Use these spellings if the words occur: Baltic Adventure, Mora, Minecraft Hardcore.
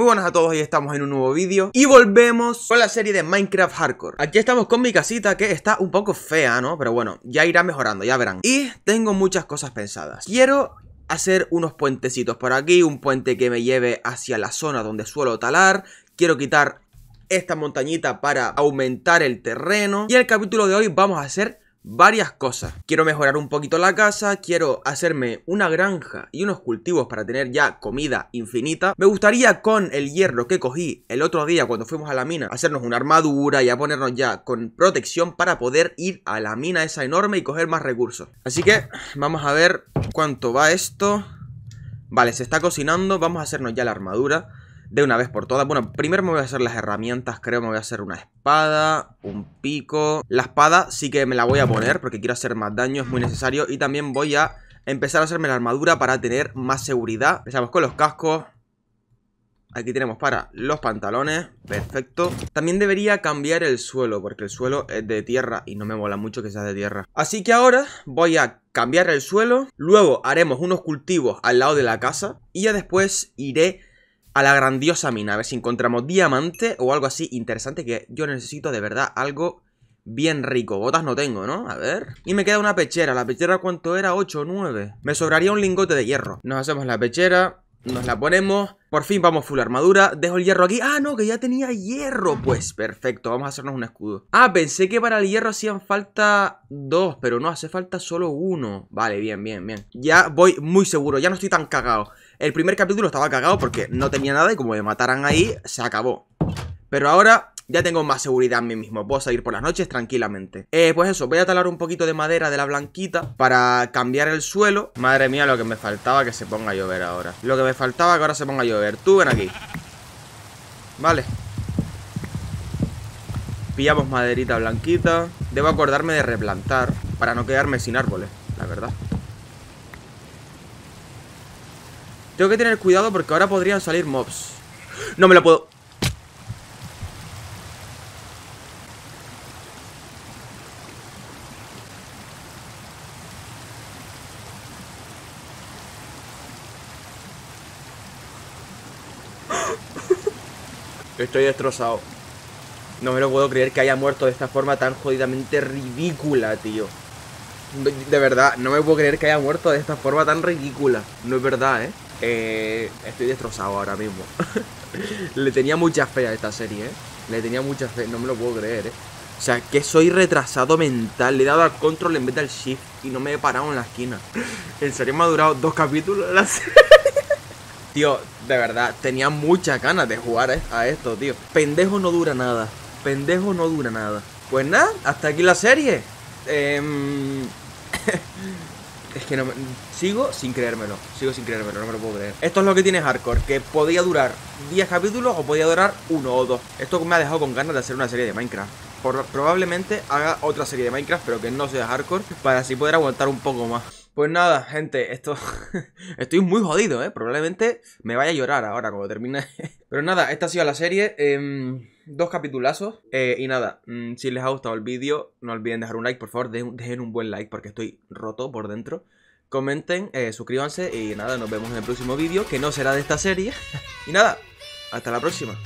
Muy buenas a todos, hoy estamos en un nuevo vídeo y volvemos con la serie de Minecraft Hardcore. Aquí estamos con mi casita que está un poco fea, ¿no? Pero bueno, ya irá mejorando, ya verán. Y tengo muchas cosas pensadas. Quiero hacer unos puentecitos por aquí, un puente que me lleve hacia la zona donde suelo talar. Quiero quitar esta montañita para aumentar el terreno. Y en el capítulo de hoy vamos a hacer varias cosas. Quiero mejorar un poquito la casa, quiero hacerme una granja y unos cultivos para tener ya comida infinita. Me gustaría con el hierro que cogí el otro día cuando fuimos a la mina, hacernos una armadura y a ponernos ya con protección para poder ir a la mina esa enorme y coger más recursos. Así que vamos a ver cuánto va esto. Vale, se está cocinando, vamos a hacernos ya la armadura de una vez por todas. Bueno, primero me voy a hacer las herramientas, creo. Me voy a hacer una espada, un pico. La espada sí que me la voy a poner porque quiero hacer más daño, es muy necesario. Y también voy a empezar a hacerme la armadura para tener más seguridad. Empezamos con los cascos. Aquí tenemos para los pantalones, perfecto. También debería cambiar el suelo porque el suelo es de tierra y no me mola mucho que sea de tierra. Así que ahora voy a cambiar el suelo. Luego haremos unos cultivos al lado de la casa y ya después iré a la grandiosa mina, a ver si encontramos diamante o algo así interesante, que yo necesito de verdad algo bien rico. Botas no tengo, ¿no? A ver. Y me queda una pechera. ¿La pechera cuánto era? 8 o 9. Me sobraría un lingote de hierro. Nos hacemos la pechera, nos la ponemos. Por fin vamos full armadura. Dejo el hierro aquí. Ah, no, que ya tenía hierro. Pues perfecto, vamos a hacernos un escudo. Ah, pensé que para el hierro hacían falta 2, pero no, hace falta solo 1. Vale, bien, bien, bien. Ya voy muy seguro, ya no estoy tan cagado. El primer capítulo estaba cagado porque no tenía nada y como me mataran ahí, se acabó. Pero ahora ya tengo más seguridad en mí mismo. Puedo salir por las noches tranquilamente. Pues eso, voy a talar un poquito de madera de la blanquita para cambiar el suelo. Madre mía, lo que me faltaba que se ponga a llover ahora. Lo que me faltaba que ahora se ponga a llover. Tú ven aquí. Vale. Pillamos maderita blanquita. Debo acordarme de replantar para no quedarme sin árboles, la verdad. Tengo que tener cuidado porque ahora podrían salir mobs. No me lo puedo... Estoy destrozado. No me lo puedo creer que haya muerto de esta forma tan jodidamente ridícula, tío. De verdad, no me puedo creer que haya muerto de esta forma tan ridícula. No es verdad, ¿eh? Estoy destrozado ahora mismo. Le tenía mucha fe a esta serie, ¿eh? Le tenía mucha fe, no me lo puedo creer, ¿eh? O sea, que soy retrasado mental. Le he dado al control en vez del shift y no me he parado en la esquina. En serio, me ha durado 2 capítulos de la serie. Tío, de verdad, tenía muchas ganas de jugar a esto, tío. Pendejo no dura nada. Pendejo no dura nada. Pues nada, hasta aquí la serie. Es que no me... Sigo sin creérmelo. Sigo sin creérmelo, no me lo puedo creer. Esto es lo que tiene Hardcore, que podía durar 10 capítulos o podía durar 1 o 2. Esto me ha dejado con ganas de hacer una serie de Minecraft. Probablemente haga otra serie de Minecraft, pero que no sea Hardcore, para así poder aguantar un poco más. Pues nada, gente, esto... Estoy muy jodido, ¿eh? Probablemente me vaya a llorar ahora cuando termine. Pero nada, esta ha sido la serie. 2 capitulazos. Y nada, si les ha gustado el vídeo, no olviden dejar un like, por favor. Dejen un buen like porque estoy roto por dentro. Comenten, suscríbanse y nada, nos vemos en el próximo vídeo, que no será de esta serie. Y nada, hasta la próxima.